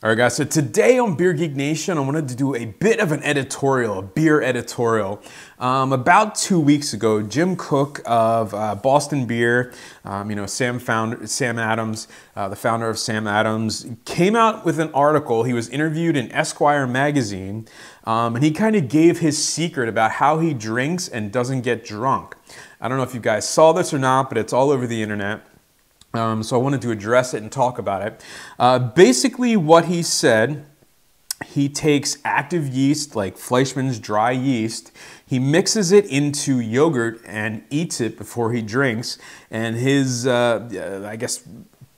All right, guys, so today on Beer Geek Nation, I wanted to do a bit of an editorial, a beer editorial. About 2 weeks ago, Jim Koch of Boston Beer, the founder of Sam Adams, came out with an article. He was interviewed in Esquire magazine, and he kind of gave his secret about how he drinks and doesn't get drunk. I don't know if you guys saw this or not, but it's all over the internet. So I wanted to address it and talk about it. Basically what he said, he takes active yeast like Fleischmann's dry yeast, he mixes it into yogurt and eats it before he drinks, and his, I guess,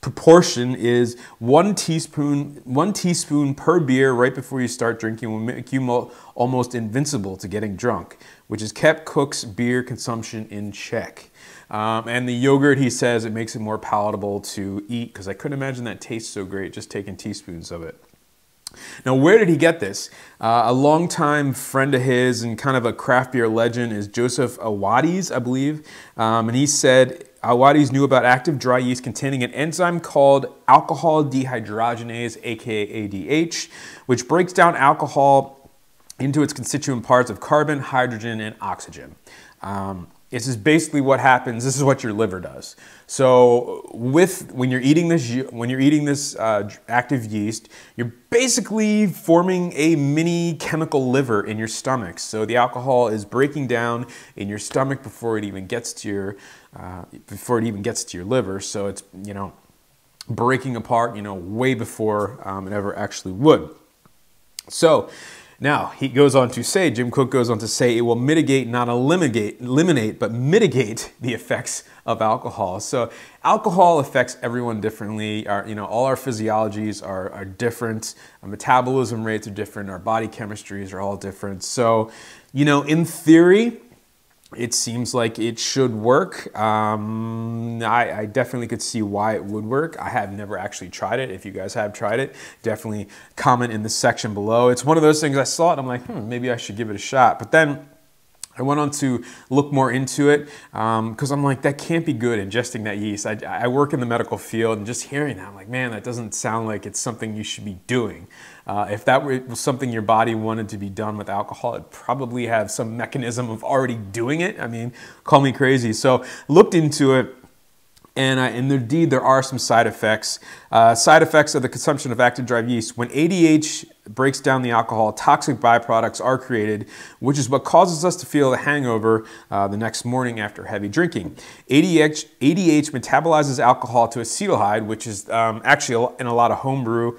proportion is one teaspoon per beer right before you start drinking will make you almost invincible to getting drunk, which has kept Koch's beer consumption in check. And the yogurt, he says, it makes it more palatable to eat, because I couldn't imagine that tastes so great just taking teaspoons of it. Now, where did he get this? A longtime friend of his and kind of a craft beer legend is Joseph Awadis, I believe. And he said Awadis knew about active dry yeast containing an enzyme called alcohol dehydrogenase, aka ADH, which breaks down alcohol into its constituent parts of carbon, hydrogen, and oxygen. This is basically what happens. This is what your liver does. So, when you're eating this active yeast, you're basically forming a mini chemical liver in your stomach. So the alcohol is breaking down in your stomach before it even gets to your liver. So it's breaking apart way before it ever actually would. So. Now, he goes on to say, Jim Koch goes on to say, it will mitigate, not eliminate, but mitigate the effects of alcohol. So alcohol affects everyone differently. All our physiologies are different. Our metabolism rates are different. Our body chemistries are all different. So, in theory, it seems like it should work. I definitely could see why it would work. I have never actually tried it. If you guys have tried it, definitely comment in the section below. It's one of those things I saw it, I'm like, maybe I should give it a shot. But then I went on to look more into it because I'm like, that can't be good, ingesting that yeast. I work in the medical field, and just hearing that, I'm like, man, that doesn't sound like it's something you should be doing. If that was something your body wanted to be done with alcohol, it'd probably have some mechanism of already doing it. I mean, call me crazy. So looked into it. And indeed, there are some side effects. Side effects of the consumption of active dry yeast. When ADH breaks down the alcohol, toxic byproducts are created, which is what causes us to feel a hangover the next morning after heavy drinking. ADH metabolizes alcohol to acetaldehyde, which is actually in a lot of homebrew.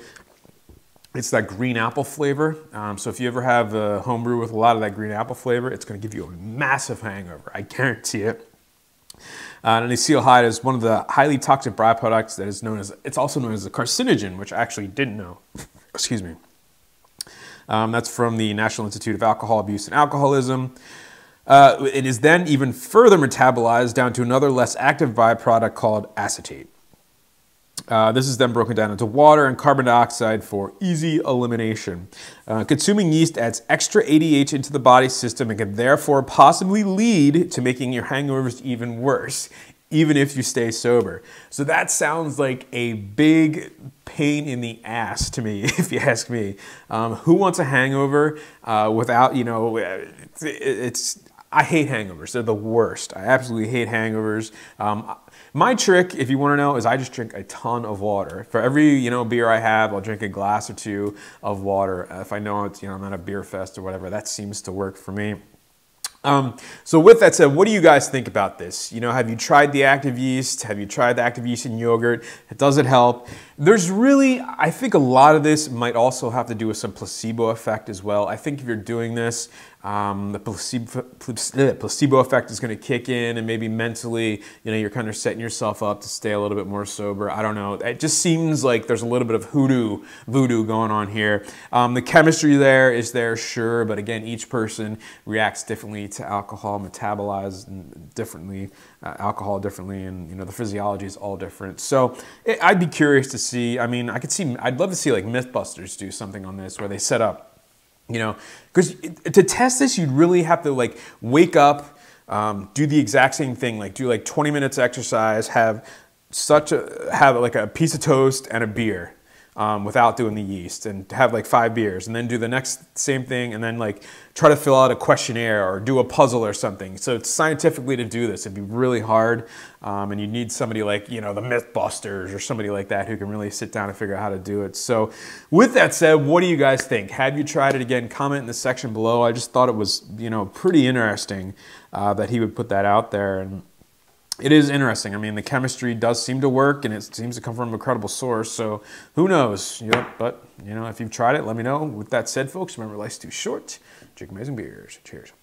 It's that green apple flavor. So if you ever have a homebrew with a lot of that green apple flavor, it's going to give you a massive hangover. I guarantee it. And acetaldehyde is one of the highly toxic byproducts that is known as, it's also known as a carcinogen, which I actually didn't know. Excuse me. That's from the National Institute of Alcohol Abuse and Alcoholism. It is then even further metabolized down to another less active byproduct called acetate. This is then broken down into water and carbon dioxide for easy elimination. Consuming yeast adds extra ADH into the body's system and can therefore possibly lead to making your hangovers even worse, even if you stay sober. So that sounds like a big pain in the ass to me, if you ask me. Who wants a hangover without, I hate hangovers. They're the worst. I absolutely hate hangovers. My trick, if you want to know, is I just drink a ton of water. For every beer I have, I'll drink a glass or two of water. If I know it's I'm at a beer fest or whatever, that seems to work for me. So with that said, what do you guys think about this? Have you tried the active yeast? Have you tried the active yeast in yogurt? Does it help? There's really, I think a lot of this might also have to do with some placebo effect as well. I think if you're doing this, the placebo effect is going to kick in, and maybe mentally, you're kind of setting yourself up to stay a little bit more sober. I don't know. It just seems like there's a little bit of voodoo going on here. The chemistry there is there, sure, but again, each person reacts differently to alcohol, metabolizes differently, and the physiology is all different. So I'd be curious to see. I mean, I'd love to see like MythBusters do something on this, where they set up. Because to test this, you'd really have to like wake up, do the exact same thing, like do like 20 minutes exercise, have like a piece of toast and a beer. without doing the yeast, and have like 5 beers and then do the next same thing, and then like try to fill out a questionnaire or do a puzzle or something. So scientifically to do this, it'd be really hard, and you'd need somebody like, you know, the MythBusters or somebody like that who can really sit down and figure out how to do it. So with that said, what do you guys think? Have you tried it? Again, comment in the section below. I just thought it was, you know, pretty interesting that he would put that out there, and it is interesting. I mean, the chemistry does seem to work, and it seems to come from a credible source, so who knows? Yep, but, you know, if you've tried it, let me know. With that said, folks, remember, life's too short. Drink amazing beers. Cheers.